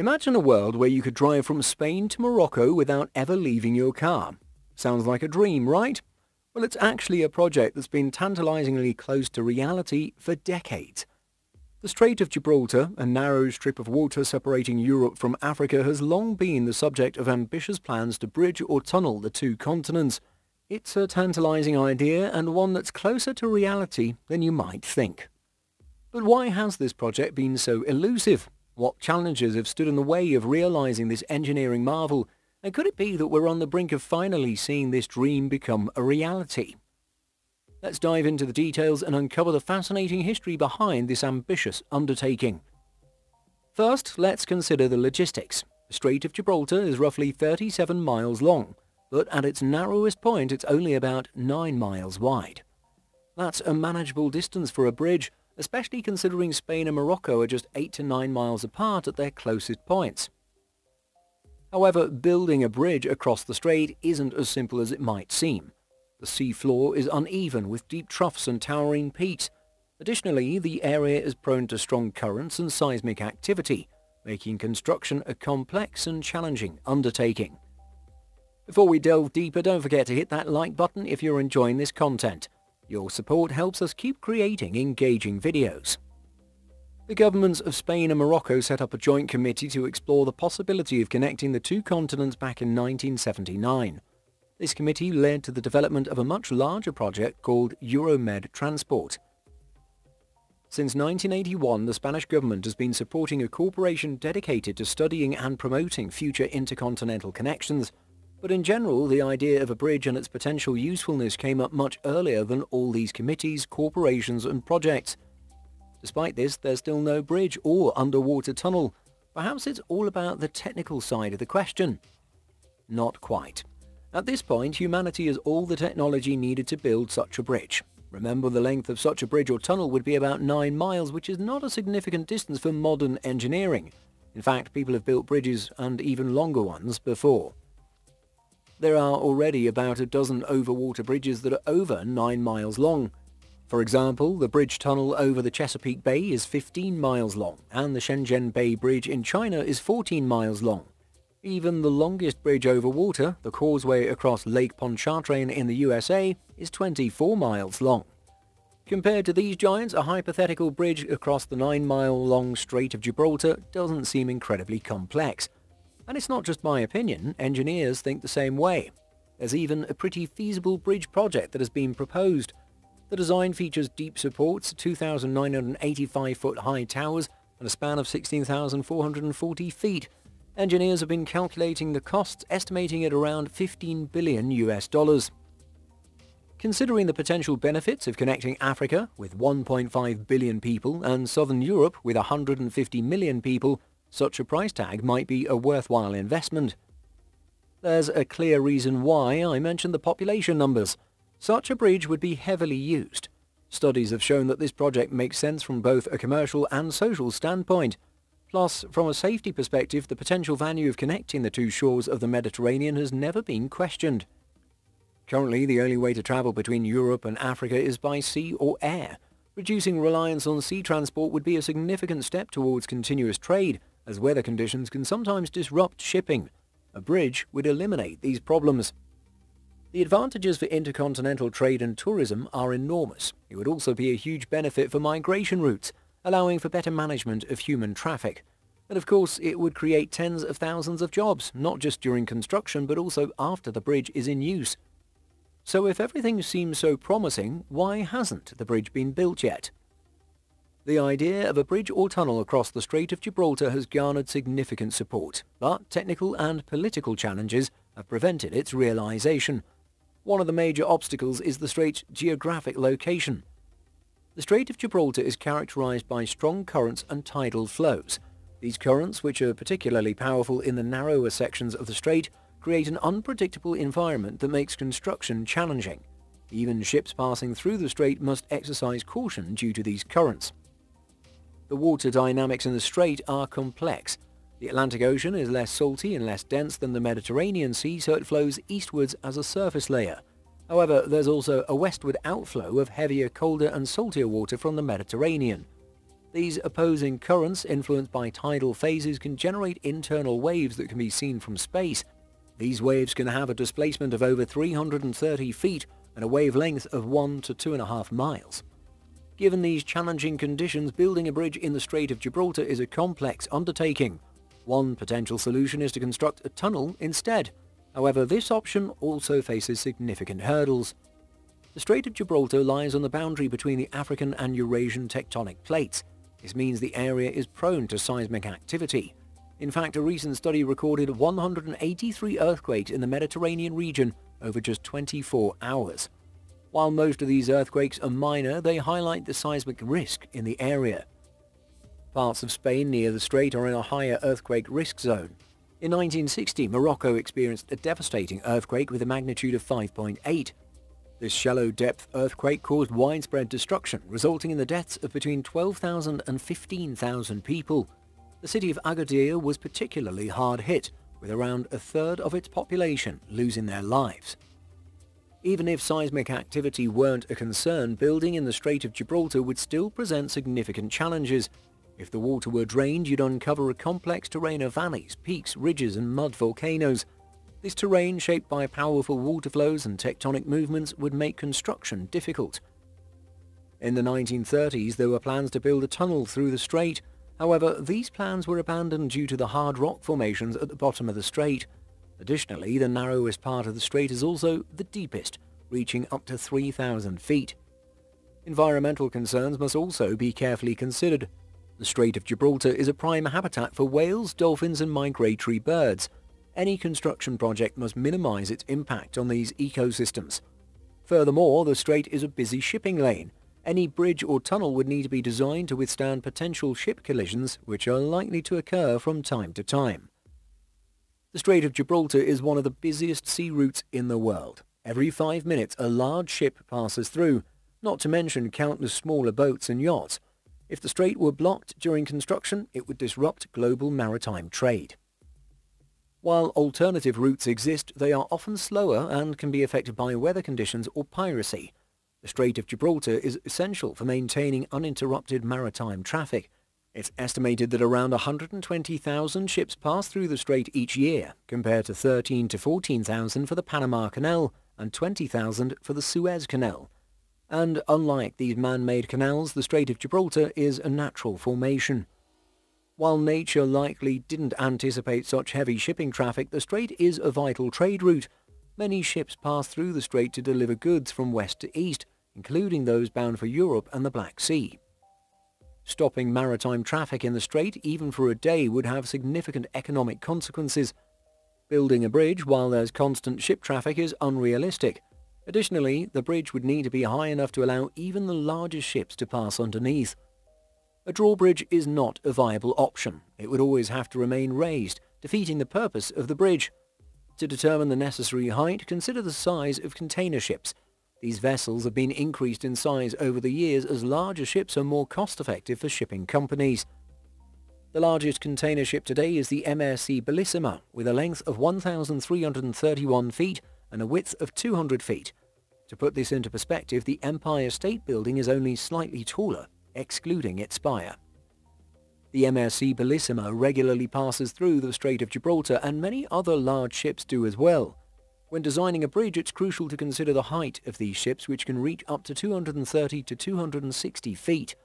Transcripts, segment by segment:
Imagine a world where you could drive from Spain to Morocco without ever leaving your car. Sounds like a dream, right? Well, it's actually a project that's been tantalizingly close to reality for decades. The Strait of Gibraltar, a narrow strip of water separating Europe from Africa, has long been the subject of ambitious plans to bridge or tunnel the two continents. It's a tantalizing idea and one that's closer to reality than you might think. But why has this project been so elusive? What challenges have stood in the way of realizing this engineering marvel? And could it be that we're on the brink of finally seeing this dream become a reality? Let's dive into the details and uncover the fascinating history behind this ambitious undertaking. First, let's consider the logistics. The Strait of Gibraltar is roughly 37 miles long, but at its narrowest point it's only about 9 miles wide. That's a manageable distance for a bridge, especially considering Spain and Morocco are just 8 to 9 miles apart at their closest points. However, building a bridge across the strait isn't as simple as it might seem. The sea floor is uneven with deep troughs and towering peaks. Additionally, the area is prone to strong currents and seismic activity, making construction a complex and challenging undertaking. Before we delve deeper, don't forget to hit that like button if you're enjoying this content. Your support helps us keep creating engaging videos. The governments of Spain and Morocco set up a joint committee to explore the possibility of connecting the two continents back in 1979. This committee led to the development of a much larger project called EuroMed Transport. Since 1981, the Spanish government has been supporting a corporation dedicated to studying and promoting future intercontinental connections, but in general, the idea of a bridge and its potential usefulness came up much earlier than all these committees, corporations and projects. Despite this, there's still no bridge or underwater tunnel. Perhaps it's all about the technical side of the question. Not quite. At this point, humanity has all the technology needed to build such a bridge. Remember, the length of such a bridge or tunnel would be about 9 miles, which is not a significant distance for modern engineering. In fact, people have built bridges and even longer ones before. There are already about a dozen overwater bridges that are over 9 miles long. For example, the bridge tunnel over the Chesapeake Bay is 15 miles long, and the Shenzhen Bay Bridge in China is 14 miles long. Even the longest bridge over water, the causeway across Lake Pontchartrain in the USA, is 24 miles long. Compared to these giants, a hypothetical bridge across the 9-mile-long Strait of Gibraltar doesn't seem incredibly complex. And it's not just my opinion, engineers think the same way. There's even a pretty feasible bridge project that has been proposed. The design features deep supports, 2,985-foot-high towers, and a span of 16,440 feet. Engineers have been calculating the costs, estimating at around $15 billion. Considering the potential benefits of connecting Africa with 1.5 billion people and southern Europe with 150 million people, such a price tag might be a worthwhile investment. There's a clear reason why I mentioned the population numbers. Such a bridge would be heavily used. Studies have shown that this project makes sense from both a commercial and social standpoint. Plus, from a safety perspective, the potential value of connecting the two shores of the Mediterranean has never been questioned. Currently, the only way to travel between Europe and Africa is by sea or air. Reducing reliance on sea transport would be a significant step towards continuous trade, as weather conditions can sometimes disrupt shipping. A bridge would eliminate these problems. The advantages for intercontinental trade and tourism are enormous. It would also be a huge benefit for migration routes, allowing for better management of human traffic. And of course, it would create tens of thousands of jobs, not just during construction, but also after the bridge is in use. So if everything seems so promising, why hasn't the bridge been built yet? The idea of a bridge or tunnel across the Strait of Gibraltar has garnered significant support, but technical and political challenges have prevented its realization. One of the major obstacles is the strait's geographic location. The Strait of Gibraltar is characterized by strong currents and tidal flows. These currents, which are particularly powerful in the narrower sections of the strait, create an unpredictable environment that makes construction challenging. Even ships passing through the strait must exercise caution due to these currents. The water dynamics in the strait are complex. The Atlantic Ocean is less salty and less dense than the Mediterranean Sea, so it flows eastwards as a surface layer. However, there's also a westward outflow of heavier, colder and saltier water from the Mediterranean. These opposing currents, influenced by tidal phases, can generate internal waves that can be seen from space. These waves can have a displacement of over 330 feet and a wavelength of 1 to 2.5 miles. Given these challenging conditions, building a bridge in the Strait of Gibraltar is a complex undertaking. One potential solution is to construct a tunnel instead. However, this option also faces significant hurdles. The Strait of Gibraltar lies on the boundary between the African and Eurasian tectonic plates. This means the area is prone to seismic activity. In fact, a recent study recorded 183 earthquakes in the Mediterranean region over just 24 hours. While most of these earthquakes are minor, they highlight the seismic risk in the area. Parts of Spain near the strait are in a higher earthquake risk zone. In 1960, Morocco experienced a devastating earthquake with a magnitude of 5.8. This shallow-depth earthquake caused widespread destruction, resulting in the deaths of between 12,000 and 15,000 people. The city of Agadir was particularly hard hit, with around a third of its population losing their lives. Even if seismic activity weren't a concern, building in the Strait of Gibraltar would still present significant challenges. If the water were drained, you'd uncover a complex terrain of valleys, peaks, ridges and mud volcanoes. This terrain, shaped by powerful water flows and tectonic movements, would make construction difficult. In the 1930s, there were plans to build a tunnel through the strait. However, these plans were abandoned due to the hard rock formations at the bottom of the strait. Additionally, the narrowest part of the strait is also the deepest, reaching up to 3,000 feet. Environmental concerns must also be carefully considered. The Strait of Gibraltar is a prime habitat for whales, dolphins and migratory birds. Any construction project must minimize its impact on these ecosystems. Furthermore, the strait is a busy shipping lane. Any bridge or tunnel would need to be designed to withstand potential ship collisions, which are likely to occur from time to time. The Strait of Gibraltar is one of the busiest sea routes in the world. Every 5 minutes, a large ship passes through, not to mention countless smaller boats and yachts. If the strait were blocked during construction, it would disrupt global maritime trade. While alternative routes exist, they are often slower and can be affected by weather conditions or piracy. The Strait of Gibraltar is essential for maintaining uninterrupted maritime traffic. It's estimated that around 120,000 ships pass through the strait each year, compared to 13,000 to 14,000 for the Panama Canal and 20,000 for the Suez Canal. And unlike these man-made canals, the Strait of Gibraltar is a natural formation. While nature likely didn't anticipate such heavy shipping traffic, the strait is a vital trade route. Many ships pass through the strait to deliver goods from west to east, including those bound for Europe and the Black Sea. Stopping maritime traffic in the strait, even for a day, would have significant economic consequences. Building a bridge while there's constant ship traffic is unrealistic. Additionally, the bridge would need to be high enough to allow even the largest ships to pass underneath. A drawbridge is not a viable option. It would always have to remain raised, defeating the purpose of the bridge. To determine the necessary height, consider the size of container ships. These vessels have been increased in size over the years as larger ships are more cost-effective for shipping companies. The largest container ship today is the MSC Bellissima, with a length of 1,331 feet and a width of 200 feet. To put this into perspective, the Empire State Building is only slightly taller, excluding its spire. The MSC Bellissima regularly passes through the Strait of Gibraltar, and many other large ships do as well. When designing a bridge, it's crucial to consider the height of these ships, which can reach up to 230 to 260 feet.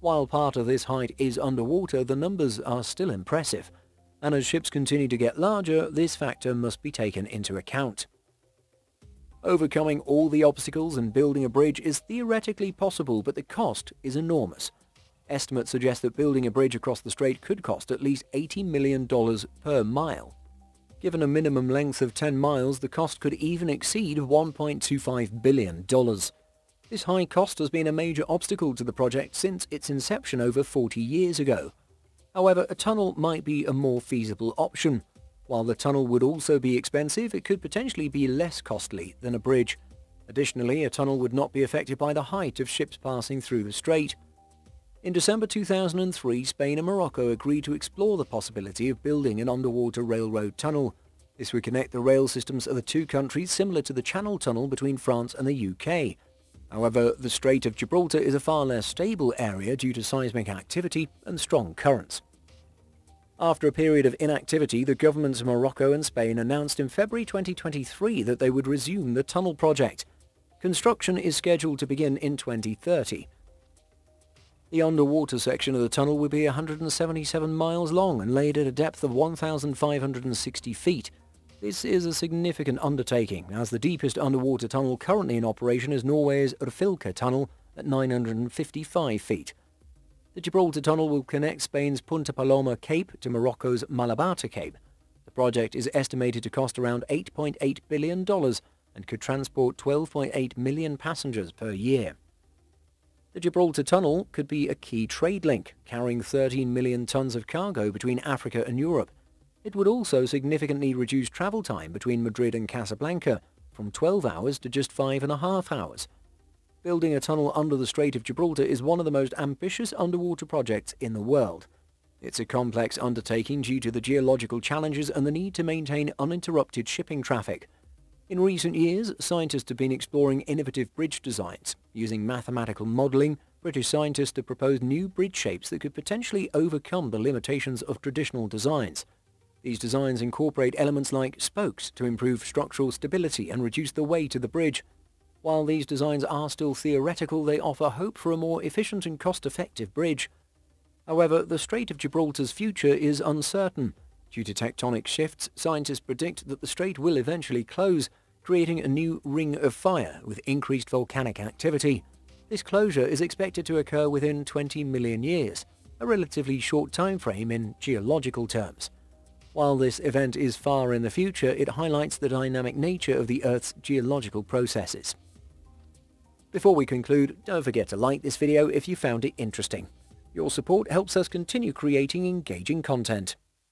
While part of this height is underwater, the numbers are still impressive, and as ships continue to get larger, this factor must be taken into account. Overcoming all the obstacles and building a bridge is theoretically possible, but the cost is enormous. Estimates suggest that building a bridge across the strait could cost at least $80 million per mile. Given a minimum length of 10 miles, the cost could even exceed $1.25 billion. This high cost has been a major obstacle to the project since its inception over 40 years ago. However, a tunnel might be a more feasible option. While the tunnel would also be expensive, it could potentially be less costly than a bridge. Additionally, a tunnel would not be affected by the height of ships passing through the strait. In December 2003, Spain and Morocco agreed to explore the possibility of building an underwater railroad tunnel. This would connect the rail systems of the two countries, similar to the Channel Tunnel between France and the UK. However, the Strait of Gibraltar is a far less stable area due to seismic activity and strong currents. After a period of inactivity, the governments of Morocco and Spain announced in February 2023 that they would resume the tunnel project. Construction is scheduled to begin in 2030. The underwater section of the tunnel will be 177 miles long and laid at a depth of 1,560 feet. This is a significant undertaking, as the deepest underwater tunnel currently in operation is Norway's Røfjelte Tunnel at 955 feet. The Gibraltar Tunnel will connect Spain's Punta Paloma Cape to Morocco's Malabata Cape. The project is estimated to cost around $8.8 billion and could transport 12.8 million passengers per year. The Gibraltar Tunnel could be a key trade link, carrying 13 million tons of cargo between Africa and Europe. It would also significantly reduce travel time between Madrid and Casablanca from 12 hours to just 5.5 hours. Building a tunnel under the Strait of Gibraltar is one of the most ambitious underwater projects in the world. It's a complex undertaking due to the geological challenges and the need to maintain uninterrupted shipping traffic. In recent years, scientists have been exploring innovative bridge designs. Using mathematical modelling, British scientists have proposed new bridge shapes that could potentially overcome the limitations of traditional designs. These designs incorporate elements like spokes to improve structural stability and reduce the weight of the bridge. While these designs are still theoretical, they offer hope for a more efficient and cost-effective bridge. However, the Strait of Gibraltar's future is uncertain. Due to tectonic shifts, scientists predict that the strait will eventually close, creating a new ring of fire with increased volcanic activity. This closure is expected to occur within 20 million years, a relatively short time frame in geological terms. While this event is far in the future, it highlights the dynamic nature of the Earth's geological processes. Before we conclude, don't forget to like this video if you found it interesting. Your support helps us continue creating engaging content.